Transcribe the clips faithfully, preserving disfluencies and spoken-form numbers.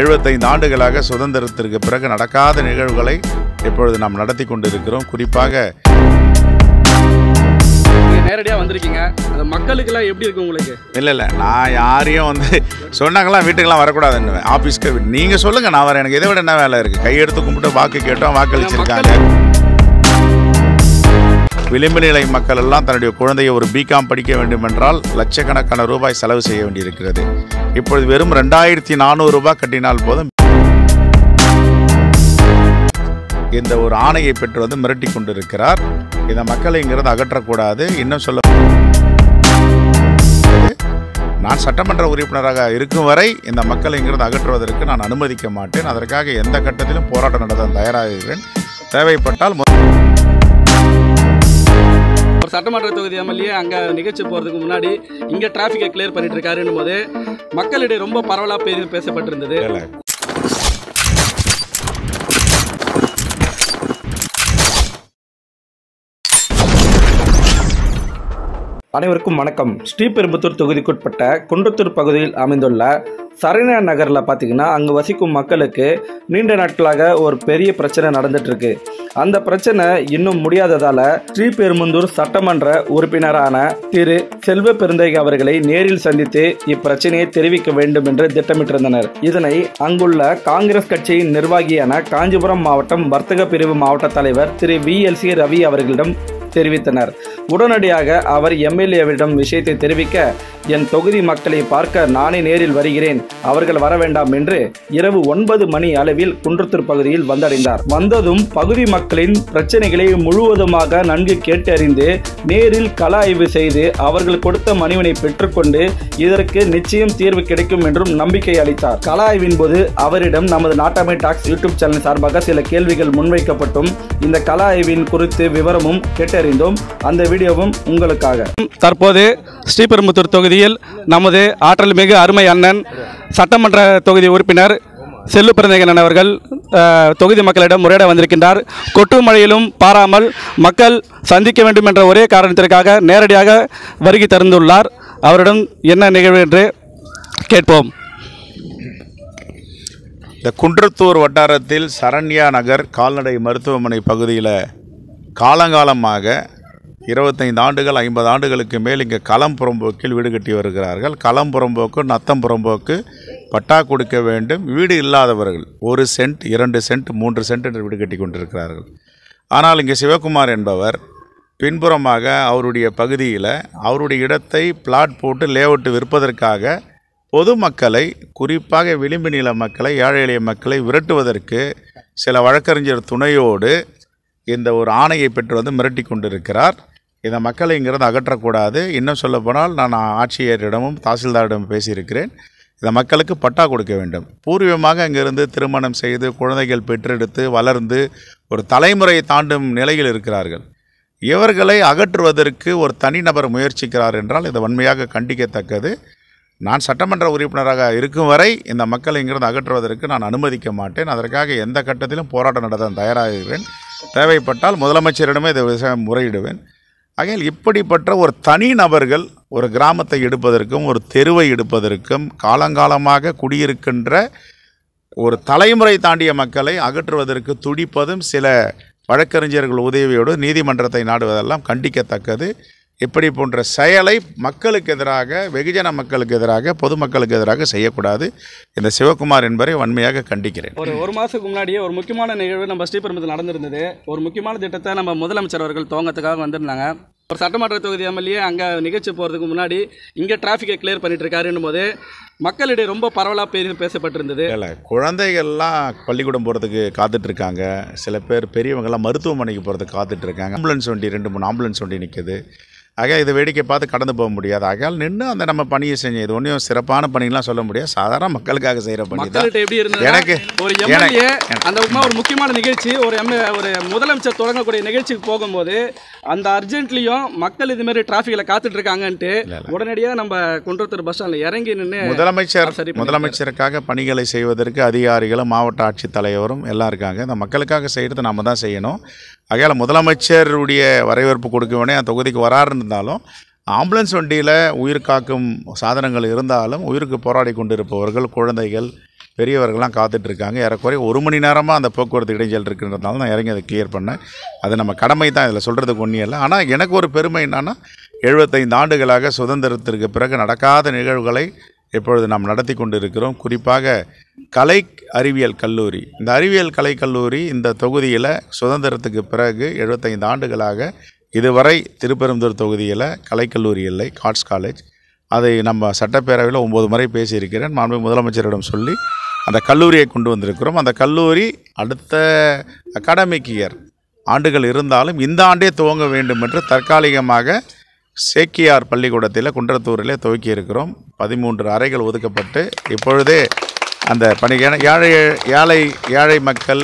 எழுபத்தைந்து ஆண்டுகளாக சுதந்திரத்திற்கு பிறகு நடக்காத நிகழ்வுகளை இப்பொழுது நாம் நடத்தி கொண்டிருக்கிறோம். குறிப்பாக நேரடியாக வந்திருக்கீங்க, அது மக்களுக்கெல்லாம் எப்படி இருக்கு உங்களுக்கு? இல்லை இல்லை, நான் யாரையும் வந்து சொன்னாங்களாம் வீட்டுக்கெல்லாம் வரக்கூடாதுன்னு. ஆஃபீஸ்க்கு நீங்கள் சொல்லுங்கள், நான் வரேன், எனக்கு இதை விட என்ன வேலை இருக்குது? கையெடுத்து கும்பிட்டு வாக்கு கேட்டோம், வாக்களிச்சிருக்காங்க. விளிம்பு நிலை மக்கள் எல்லாம் தன்னுடைய குழந்தையை ஒரு பிகாம் படிக்க வேண்டுமென்றால் லட்சக்கணக்கான ரூபாய் செலவு செய்ய வேண்டியிருக்கிறது. இப்பொழுது வெறும் ரெண்டாயிரத்தி நானூறு ரூபாய் கட்டினால் போதும். இந்த ஒரு ஆணையை பெற்று வந்து மிரட்டி கொண்டிருக்கிறார். இந்த மக்களை இங்கிருந்து அகற்றக்கூடாது. இன்னும் சொல்ல, நான் சட்டமன்ற உறுப்பினராக இருக்கும் வரை இந்த மக்களை இங்கிருந்து அகற்றுவதற்கு நான் அனுமதிக்க மாட்டேன். அதற்காக எந்த கட்டத்திலும் போராட்டம் நடத்த தயாராக இருக்கிறேன். தேவைப்பட்டால் சட்டமன்ற தொகுதி எம்எல்ஏ அங்கே நிகழ்ச்சி போகிறதுக்கு முன்னாடி இங்கே டிராஃபிக்கை கிளியர் பண்ணிட்டு இருக்காருன்னு போது மக்களிடையே ரொம்ப பரவலாக பேர் பேசப்பட்டிருந்தது. அனைவருக்கும் வணக்கம். ஸ்ரீபெரும்புத்தூர் தொகுதிக்குட்பட்ட குன்றத்தூர் பகுதியில் அமைந்துள்ள சரண்யா நகரில் பார்த்திங்கன்னா, அங்கே வசிக்கும் மக்களுக்கு நீண்ட நாட்களாக ஒரு பெரிய பிரச்சனை நடந்துகிட்ருக்கு. அந்த பிரச்சனை இன்னும் முடியாததால் ஸ்ரீபெரும்புத்தூர் சட்டமன்ற உறுப்பினரான திரு செல்வபெருந்தகை அவர்களை நேரில் சந்தித்து இப்பிரச்சனையை தெரிவிக்க வேண்டும் என்று திட்டமிட்டிருந்தனர். இதனை அங்குள்ள காங்கிரஸ் கட்சியின் நிர்வாகியான காஞ்சிபுரம் மாவட்டம் வர்த்தக பிரிவு மாவட்ட தலைவர் Thiru V L C Ravi அவர்களிடம் தெரிவித்தனர். உடனடியாக அவர் எம்எல்ஏவிடம் விஷயத்தை தெரிவிக்க, என் தொகுதி மக்களை பார்க்க நானே நேரில் வருகிறேன், அவர்கள் வர வேண்டாம் என்று இரவு ஒன்பது மணி அளவில் குன்றத்தூர் பகுதியில் வந்தடைந்தார். வந்ததும் பகுதி மக்களின் பிரச்சனைகளை முழுவதுமாக நன்கு கேட்டறிந்து நேரில் கள ஆய்வு செய்து அவர்கள் கொடுத்த மனுவினை பெற்றுக்கொண்டு இதற்கு நிச்சயம் தீர்வு கிடைக்கும் என்றும் நம்பிக்கை அளித்தார். கள ஆய்வின் போது அவரிடம் நமது நாட்டாமை டாக்ஸ் யூடியூப் சேனல் சார்பாக சில கேள்விகள் முன்வைக்கப்பட்டும் இந்த கள ஆய்வின் குறித்து விவரமும் கேட்டறிந்தோம். அந்த வீடியோவும் உங்களுக்காக. தற்போது ஸ்ரீபெரும்புத்தூர் தொகுதியில் நமது ஆற்றல் மிகு அருமை அண்ணன் சட்டமன்ற தொகுதி உறுப்பினர் செல்வபெருந்தகை அவர்கள் தொகுதி மக்களிடம் முறையிட வந்திருக்கின்றார். கொட்டு மழையிலும் பாராமல் மக்கள் சந்திக்க வேண்டும் என்ற ஒரே காரணத்திற்காக நேரடியாக வருகை தந்துள்ளார். அவரிடம் என்ன நிகழ்வு என்று கேட்போம். இந்த குன்றத்தூர் வட்டாரத்தில் சரண்யா நகர் கால்நடை மருத்துவமனை பகுதியில் காலங்காலமாக இருபத்தைந்து ஆண்டுகள் ஐம்பது ஆண்டுகளுக்கு மேல் இங்கே களம் புறம்போக்கில் வீடு கட்டி வருகிறார்கள். களம் புறம்போக்கு, நத்தம் புறம்போக்கு பட்டா கொடுக்க வேண்டும். வீடு இல்லாதவர்கள் ஒரு சென்ட், இரண்டு சென்ட், மூன்று சென்ட் என்று வீடு கட்டி கொண்டிருக்கிறார்கள். ஆனால் இங்கே சிவகுமார் என்பவர் பின்புறமாக அவருடைய பகுதியில் அவருடைய இடத்தை பிளாட் போட்டு லேஅவுட்டு விற்பதற்காக பொதுமக்களை, குறிப்பாக விளிம்பு நில மக்களை, ஏழை எளிய மக்களை விரட்டுவதற்கு சில வழக்கறிஞர் துணையோடு இந்த ஒரு ஆணையை பெற்று வந்து மிரட்டி கொண்டிருக்கிறார். இந்த மக்களை இங்கிருந்து அகற்றக்கூடாது. இன்னும் சொல்லப்போனால், நான் ஆட்சியரிடமும் தாசில்தாரிடமும் பேசியிருக்கிறேன், இந்த மக்களுக்கு பட்டா கொடுக்க வேண்டும். பூர்வீகமாக இங்கிருந்து திருமணம் செய்து குழந்தைகள் பெற்றெடுத்து வளர்ந்து ஒரு தலைமுறையை தாண்டும் நிலையில் இருக்கிறார்கள். இவர்களை அகற்றுவதற்கு ஒரு தனிநபர் முயற்சிக்கிறார் என்றால் இது வன்மையாக கண்டிக்கத்தக்கது. நான் சட்டமன்ற உறுப்பினராக இருக்கும் வரை இந்த மக்களை இங்கிருந்து அகற்றுவதற்கு நான் அனுமதிக்க மாட்டேன். அதற்காக எந்த கட்டத்திலும் போராட்டம் நடத்த தயாராக இருக்கிறேன். தேவைப்பட்டால் முதலமைச்சரிடமே இந்த விஷயம் முறையிடுவேன். ஆகையால் இப்படிப்பட்ட ஒரு தனி நபர்கள் ஒரு கிராமத்தை எடுப்பதற்கும் ஒரு தெருவை எடுப்பதற்கும் காலங்காலமாக குடியிருக்கின்ற ஒரு தலைமுறை தாண்டிய மக்களை அகற்றுவதற்கு துடிப்பதும் சில வழக்கறிஞர்கள் உதவியோடு நீதிமன்றத்தை நாடுவதெல்லாம் கண்டிக்கத்தக்கது. இப்படி போன்ற செயலை மக்களுக்கு எதிராக, வெகுஜன மக்களுக்கு எதிராக, பொதுமக்களுக்கு எதிராக செய்யக்கூடாது. இந்த சிவகுமார் என்பதை வன்மையாக கண்டிக்கிறேன். ஒரு ஒரு மாதத்துக்கு முன்னாடியே ஒரு முக்கியமான நிகழ்வு நம்ம ஸ்ரீபெரும்புதூர் நடந்திருந்தது. ஒரு முக்கியமான திட்டத்தை நம்ம முதலமைச்சர் அவர்கள் துவங்கத்துக்காக வந்திருந்தாங்க. ஒரு சட்டமன்ற தொகுதி எம்எல்ஏ அங்கே நிகழ்ச்சி போகிறதுக்கு முன்னாடி இங்கே டிராஃபிக்கை கிளியர் பண்ணிட்டு இருக்காருன்னு போது மக்களிடையே ரொம்ப பரவலாக பேர் பேசப்பட்டிருந்தது. இல்லை, குழந்தைகள்லாம் பள்ளிக்கூடம் போகிறதுக்கு காத்துட்ருக்காங்க. சில பேர் பெரியவங்கள்லாம் மருத்துவமனைக்கு போகிறதுக்கு காத்துட்ருக்காங்க. ஆம்புலன்ஸ் வண்டி, ரெண்டு மூணு ஆம்புலன்ஸ் வண்டி நிற்குது. ஆக இது வேடிக்கை பார்த்து கடந்து போக முடியாது. ஆகையால் நின்று அந்த நம்ம பணியை செஞ்சு, இது ஒன்றும் சிறப்பான பணிலாம் சொல்ல முடியாது, சாதாரண மக்களுக்காக செய்கிற பணி தான். எப்படி இருந்தது எனக்கு ஒரு எம்எல்ஏ அந்த ஒரு முக்கியமான நிகழ்ச்சி, ஒரு எம்ஏ ஒரு முதலமைச்சர் தொடங்கக்கூடிய நிகழ்ச்சிக்கு போகும்போது அந்த அர்ஜென்ட்லேயும் மக்கள் இதுமாரி டிராஃபிக்கில் காத்துட்டு இருக்காங்கன்ட்டு உடனடியாக நம்ம குன்றத்தூர் பஸ் ஸ்டாண்டில் இறங்கி நின்று முதலமைச்சர் சரி முதலமைச்சருக்காக பணிகளை செய்வதற்கு அதிகாரிகளும் மாவட்ட ஆட்சித்தலைவரும் எல்லாம் இருக்காங்க. இந்த மக்களுக்காக செய்கிறது நம்ம தான் செய்யணும். ஆகையால் முதலமைச்சருடைய வரவேற்பு கொடுக்க வேண்டிய அந்த தொகுதிக்கு வராருன்னு இருந்தாலும், ஆம்புலன்ஸ் வண்டியில் உயிர் காக்கும் சாதனங்கள் இருந்தாலும் உயிருக்கு போராடி கொண்டிருப்பவர்கள், குழந்தைகள், பெரியவர்கள்லாம் காத்துட்ருக்காங்க. ஏறக்குறைய ஒரு மணி நேரமாக அந்த போக்குவரத்து இடைஞ்சல் இருக்குன்றதுனால நான் இறங்கி அதை கிளியர் பண்ணேன். அது நம்ம கடமை தான், இதில் சொல்கிறதுக்கு ஒன்றும் இல்லை. ஆனால் எனக்கு ஒரு பெருமை என்னென்னா, எழுபத்தைந்து ஆண்டுகளாக சுதந்திரத்திற்கு பிறகு நடக்காத நிகழ்வுகளை இப்பொழுது நாம் நடத்தி கொண்டு இருக்கிறோம். குறிப்பாக கலை அறிவியல் கல்லூரி, இந்த அறிவியல் கலை கல்லூரி இந்த தொகுதியில் சுதந்திரத்துக்கு பிறகு எழுபத்தைந்து ஆண்டுகளாக இதுவரை திருப்பெரும்புதூர் தொகுதியில் கலைக்கல்லூரி இல்லை, ஆர்ட்ஸ் காலேஜ். அதை நம்ம சட்டப்பேரவையில் ஒம்பது முறை பேசியிருக்கிறேன், மாண்பு முதலமைச்சரிடம் சொல்லி அந்த கல்லூரியை கொண்டு வந்திருக்கிறோம். அந்த கல்லூரி அடுத்த அகாடமிக் இயர் ஆண்டுகள் இருந்தாலும் இந்த ஆண்டே துவங்க வேண்டும் என்று தற்காலிகமாக சேக்கியார் பள்ளிக்கூடத்தில் குன்றத்தூரிலே துவக்கி இருக்கிறோம். பதிமூன்று அறைகள் ஒதுக்கப்பட்டு இப்பொழுதே அந்த பணி ஏழை ஏழை ஏழை மக்கள்,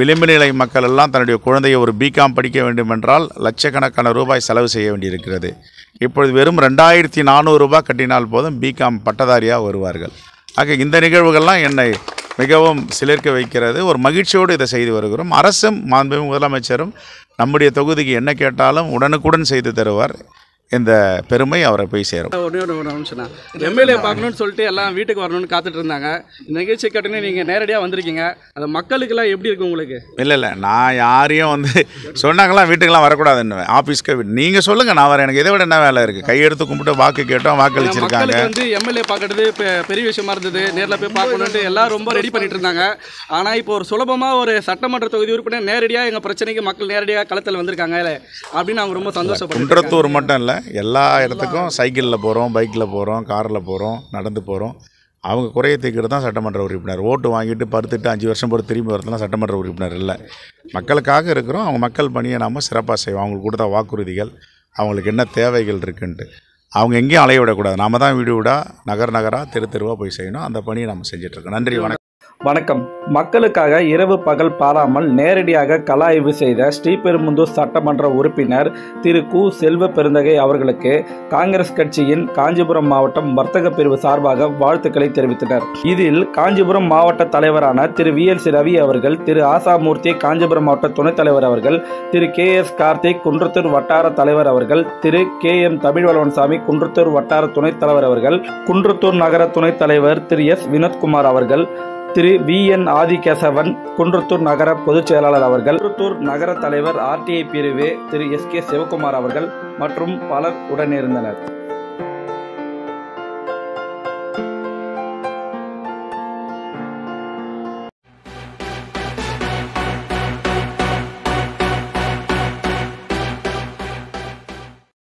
விளிம்பு நிலை மக்கள் எல்லாம் தன்னுடைய குழந்தையை ஒரு பிகாம் படிக்க வேண்டுமென்றால் லட்சக்கணக்கான ரூபாய் செலவு செய்ய வேண்டியிருக்கிறது. இப்பொழுது வெறும் ரெண்டாயிரத்தி நானூறு ரூபாய் கட்டினால் போதும் பிகாம் பட்டதாரியாக வருவார்கள். ஆக இந்த நிகழ்வுகள்லாம் என்னை மிகவும் சிலிர்க்க வைக்கிறது. ஒரு மகிழ்ச்சியோடு இதை செய்து வருகிறோம். அரசும் மாண்பு முதலமைச்சரும் நம்முடைய தொகுதிக்கு என்ன கேட்டாலும் உடனுக்குடன் செய்து தருவார். இந்த பெருமை அவரை போய் சேரும். ஒன்றே ஒன்று நிமிஷம்னா, எம்எல்ஏ பார்க்கணும்னு சொல்லிட்டு எல்லாம் வீட்டுக்கு வரணும்னு காத்துட்டு இருந்தாங்க. நிகழ்ச்சி கட்டணம் நீங்கள் நேரடியாக வந்திருக்கீங்க, அது மக்களுக்கெல்லாம் எப்படி இருக்குது உங்களுக்கு? இல்லை இல்லை, நான் யாரையும் வந்து சொன்னாங்களாம் வீட்டுக்கெல்லாம் வரக்கூடாதுன்னு, ஆஃபீஸ்க்கு வீட்டு நீங்கள் சொல்லுங்கள், நான் வரேன், எனக்கு இதை விட என்ன வேலை இருக்குது? கையெடுத்து கும்பிட்டு வாக்கு கேட்டோம், வாக்களிச்சிருக்காங்க. வந்து எம்எல்ஏ பார்க்கறது பெரிய விஷயமா இருந்தது, நேரில் போய் பார்க்கணுன்ட்டு எல்லாம் ரொம்ப ரெடி பண்ணிட்டு இருந்தாங்க. ஆனால் இப்போ ஒரு சுலபமாக ஒரு சட்டமன்ற தொகுதி உறுப்பினர் நேரடியாக எங்கள் பிரச்சனைக்கு மக்கள் நேரடியாக களத்தில் வந்திருக்காங்க அப்படின்னு அவங்க ரொம்ப சந்தோஷப்படுறாங்க. குன்றத்தூர் மட்டும் இல்லை, எல்லா இடத்துக்கும் சைக்கிளில் போகிறோம், பைக்கில் போகிறோம், காரில் போகிறோம், நடந்து போகிறோம். அவங்க குறையை தீர்க்கிறது தான் சட்டமன்ற உறுப்பினர். ஓட்டு வாங்கிட்டு பருத்துட்டு அஞ்சு வருஷம் பொறுத்து திரும்பி வரதுலாம் சட்டமன்ற உறுப்பினர் இல்லை. மக்களுக்காக இருக்கிறோம், அவங்க மக்கள் பணியை நாம் சிறப்பாக செய்வோம். அவங்களுக்கு கொடுத்த வாக்குறுதிகள், அவங்களுக்கு என்ன தேவைகள் இருக்குன்ட்டு அவங்க எங்கேயும் அலைய விடக்கூடாது. நாம் தான் வீடு வீடாக, நகர் நகராக, தெரு தெருவாக போய் செய்யணும். அந்த பணியை நம்ம செஞ்சிட்ருக்கோம். நன்றி, வணக்கம். வணக்கம். மக்களுக்காக இரவு பகல் பாராமல் நேரடியாக கள ஆய்வு செய்த ஸ்ரீபெரும்புதூர் சட்டமன்ற உறுப்பினர் திரு கு செல்வபெருந்தகை அவர்களுக்கு காங்கிரஸ் கட்சியின் காஞ்சிபுரம் மாவட்டம் வர்த்தக பிரிவு சார்பாக வாழ்த்துக்களை தெரிவித்தனர். இதில் காஞ்சிபுரம் மாவட்ட தலைவரான Thiru V L C Ravi அவர்கள், திரு ஆசாமூர்த்தி காஞ்சிபுரம் மாவட்ட துணைத் தலைவர் அவர்கள், திரு கே எஸ் கார்த்திக் குன்றத்தூர் வட்டார தலைவர் அவர்கள், திரு கே எம் தபிvalon சாமி குன்றத்தூர் வட்டார துணைத் தலைவர் அவர்கள், குன்றத்தூர் நகர துணைத் தலைவர் திரு எஸ் வினோத் குமார் அவர்கள், திரு வி என் ஆதிகேசவன் குன்றத்தூர் நகர பொதுச் செயலாளர் அவர்கள், குன்றத்தூர் நகர தலைவர் ஆர் டி ஐ பிரிவு திரு எஸ் கே சிவகுமார் அவர்கள் மற்றும் பலர் உடனிருந்தனர்.